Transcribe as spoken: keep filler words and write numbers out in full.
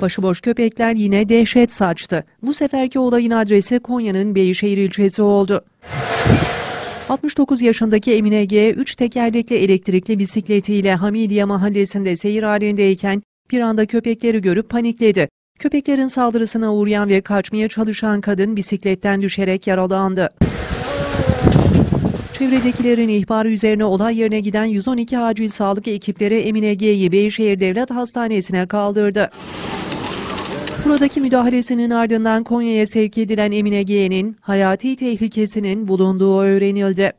Başıboş köpekler yine dehşet saçtı. Bu seferki olayın adresi Konya'nın Beyşehir ilçesi oldu. altmış dokuz yaşındaki Emine G. üç tekerlekli elektrikli bisikletiyle Hamidiye mahallesinde seyir halindeyken bir anda köpekleri görüp panikledi. Köpeklerin saldırısına uğrayan ve kaçmaya çalışan kadın bisikletten düşerek yaralandı. Çevredekilerin ihbarı üzerine olay yerine giden yüz on iki acil sağlık ekipleri Emine G'yi Beyşehir Devlet Hastanesi'ne kaldırdı. Buradaki müdahalesinin ardından Konya'ya sevk edilen Emine G'nin hayati tehlikesinin bulunduğu öğrenildi.